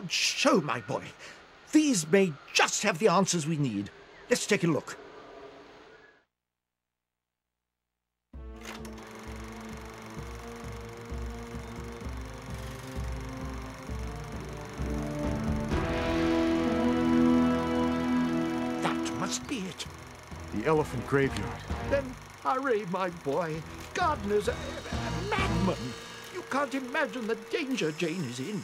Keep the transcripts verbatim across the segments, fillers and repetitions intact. Good show, my boy. These may just have the answers we need. Let's take a look. That must be it. The elephant graveyard. Then hurry, my boy. Gardener's a, a, a madman. You can't imagine the danger Jane is in.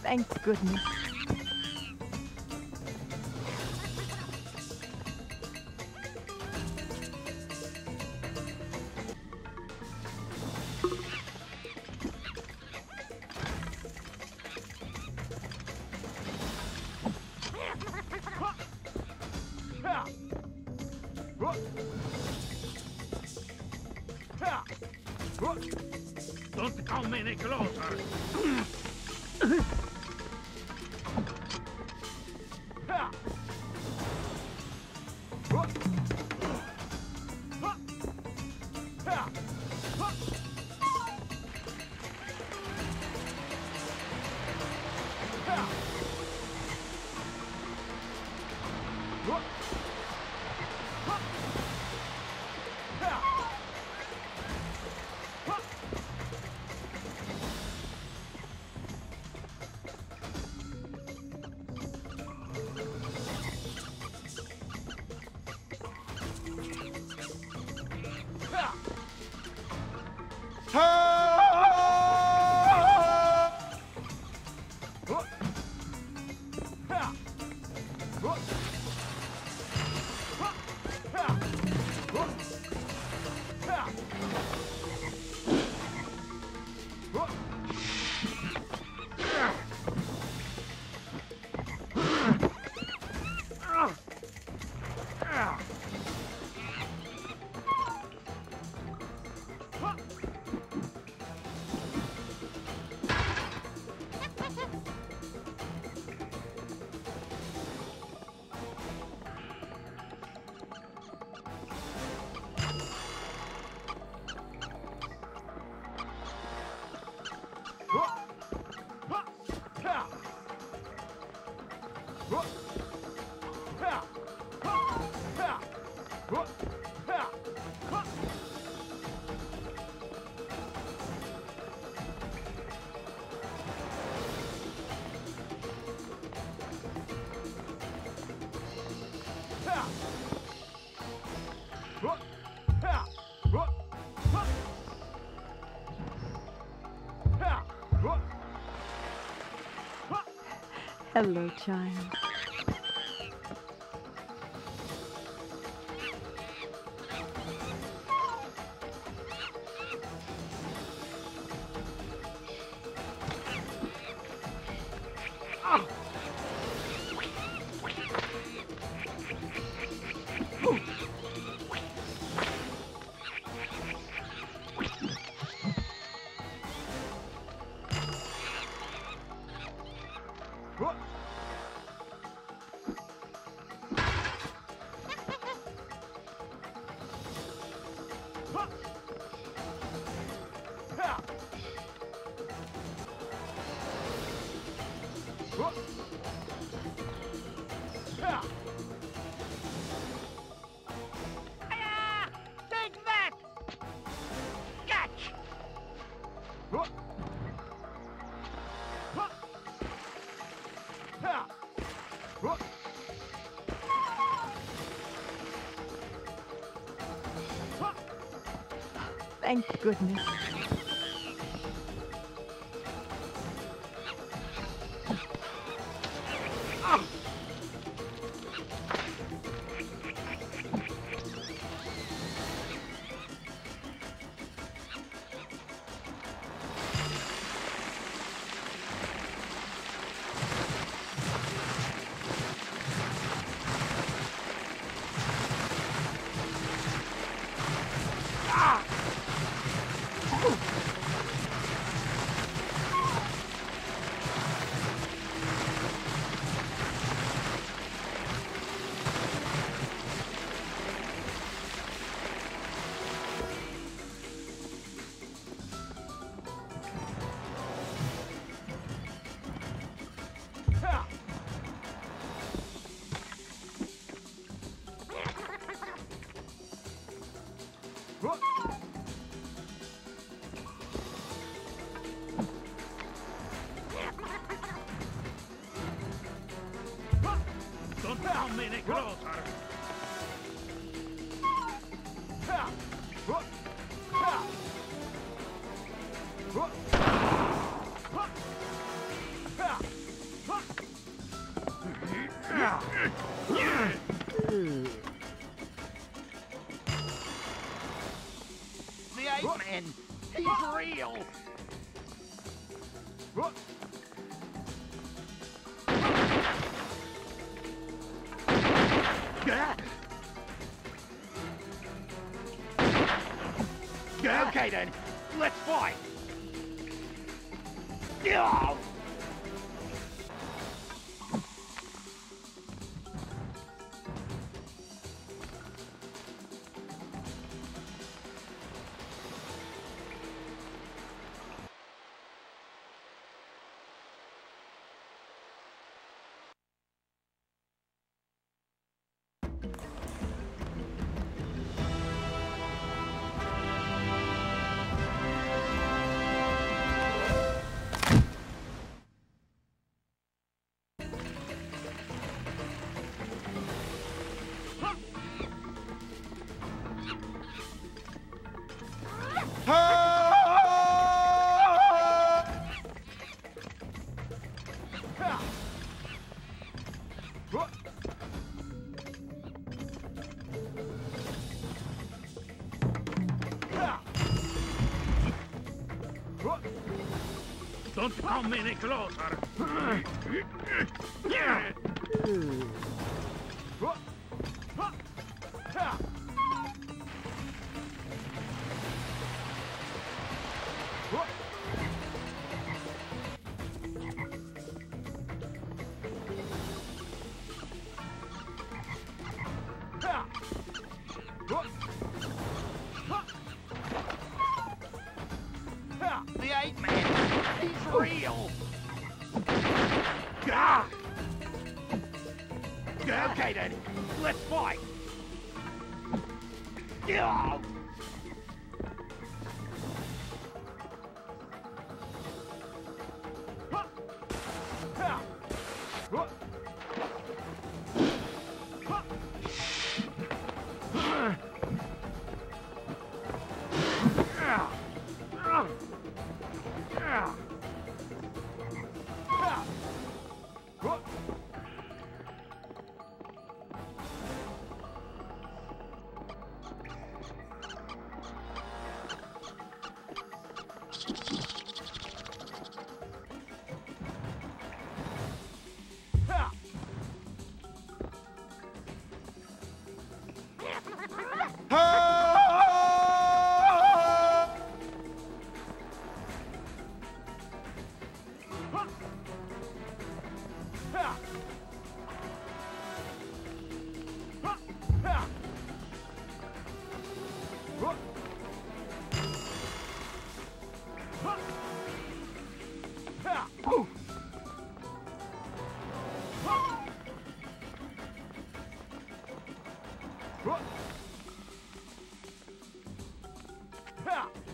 Thank goodness. Don't come any closer. Hello, child. Thank goodness. Okay then, let's fight! Yeah! Don't come any closer. Yeah. What? What?